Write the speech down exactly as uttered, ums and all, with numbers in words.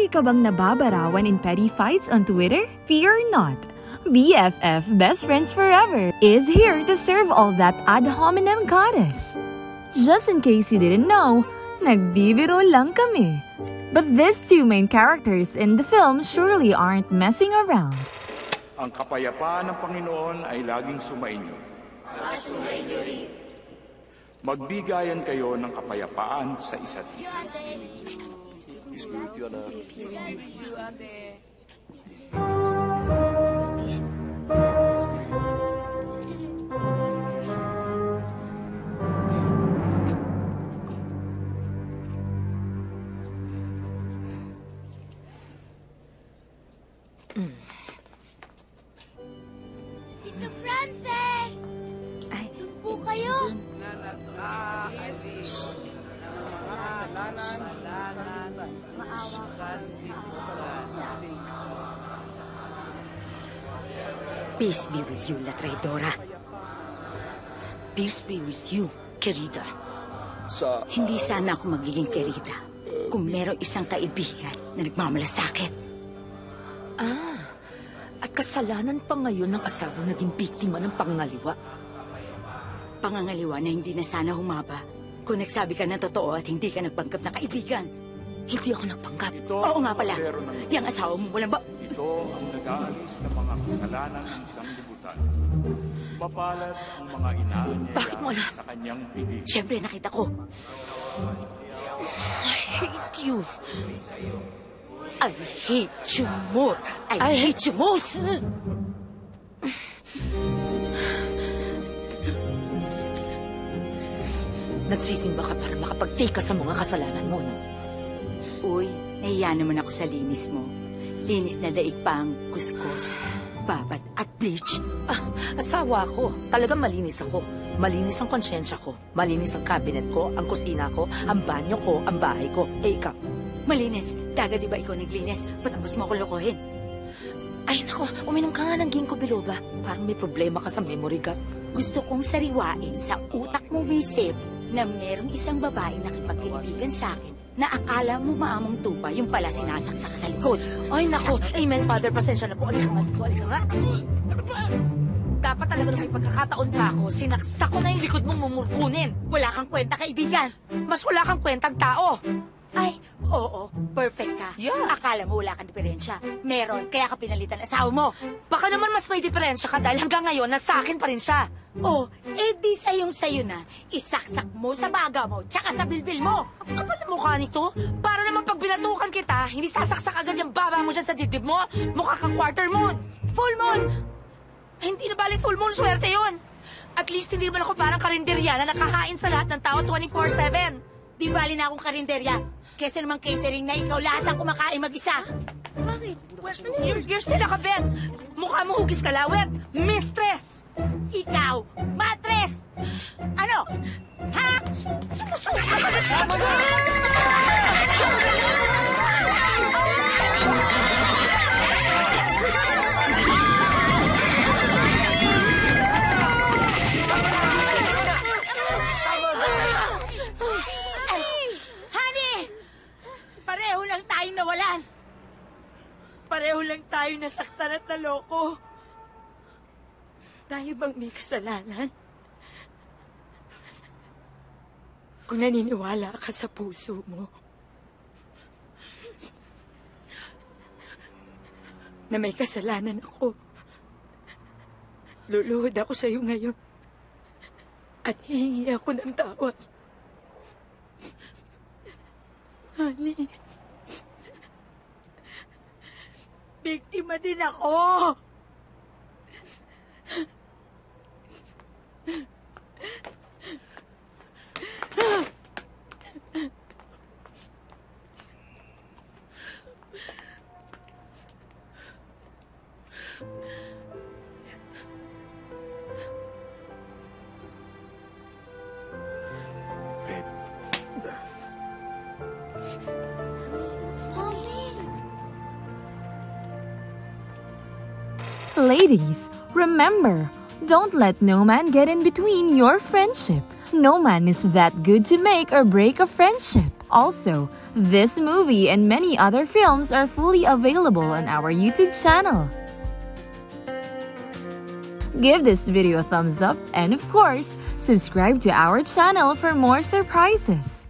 Lagi ka bang nababarawan in petty fights on Twitter? Fear not! B F F Best Friends Forever is here to serve all that ad hominem goddess. Just in case you didn't know, nagbibiro lang kami. But these two main characters in the film surely aren't messing around. Ang kapayapaan ng Panginoon ay laging sumainyo. At sumainyo rin. Magbigayan kayo ng kapayapaan sa isa't isa. Peace be with you, Ana. Peace be with you, Ate. Tito Francis! Ay, doon po kayo? Ah, Alice. Salanan. Maawa. Peace be with you, La Traidora. Peace be with you, Querida. Sa, uh, Hindi sana ako magiging Querida kung meron isang kaibigan na nagmamalasakit. Ah, at kasalanan pa ngayon ng asawa naging biktima ng pangangaliwa. Pangangaliwa na hindi na sana humaba kung nagsabi ka ng totoo at hindi ka nagpanggap na kaibigan. Hindi ako nagpanggap. Ito, Oo nga pala, yung asawa mo walang ba... Ito ang nag-aalis na mga kasalanan ng isang libutan. Mapalat ang mga inaanyaya Bakit mo alam? sa kanyang pigil. Siyempre nakita ko. I hate you. I hate you more. I, I hate you most. Nagsisimba ka para makapag-take ka sa mga kasalanan mo, no? Uy, nahiya naman ako sa linis mo. Linis na daig pa ang kuskos, babat at bleach. Ah, asawa ko. Talagang malinis ako. Malinis ang konsyensya ko. Malinis ang cabinet ko, ang kusina ko, ang banyo ko, ang bahay ko. Eh, ikaw? Malinis. Daga, di ba ikaw naglinis? Patapos mo ko lokohin. Ay, nako. Uminom ka nga ng ginkgo biloba. Parang may problema ka sa memory gap. Gusto kong sariwain sa utak mo, may sebo, na merong isang babae nakipagkaibigan sa akin na akala mo maamong tupa yung pala sinasaksak sa likod. Ay, nako. Amen, Father. Pasensya na po. Alika nga. Alika nga. Dapat talaga may pagkakataon pa ako. Sinaksak ko na yung likod mong mumurkunin. Wala kang kwenta, kaibigan. Mas wala kang kwentang tao. Ay, oo. Perfect ka. Yeah. Akala mo wala kang diferensya. Meron, kaya ka pinalitan asawa mo. Baka naman mas may diferensya ka dahil hanggang ngayon nasa akin pa rin siya. Oh, edi sayong sayo na. Isaksak mo sa baga mo, tsaka sa bilbil mo. Ang kapal na mukha nito. Para naman pag binatukan kita, hindi sasaksak agad yung baba mo dyan sa dibdib mo. Mukha kang quarter moon. Full moon! Hindi na balik full moon, swerte yun. At least hindi naman ako parang karinderya na nakahain sa lahat ng tao twenty-four seven. Di bali na akong karinderya. Kesa namang catering na ikaw lahat ang kumakain mag-isa. Bakit? You're, you're still a kabet. Mukha mo hugis kalawet. Mistress! Ikaw! Matres! Ano? Ha? Sumusunod ka ba? Nawalan. Pareho lang tayo nasaktan at naloko. Tayo bang may kasalanan? Kung naniniwala ka sa puso mo na may kasalanan ako, luluhod ako sa iyo ngayon at hihingi ako ng tawad. Honey, biktima din ako! Ladies, remember, don't let no man get in between your friendship. No man is that good to make or break a friendship. Also, this movie and many other films are fully available on our YouTube channel. Give this video a thumbs up and, of course, subscribe to our channel for more surprises.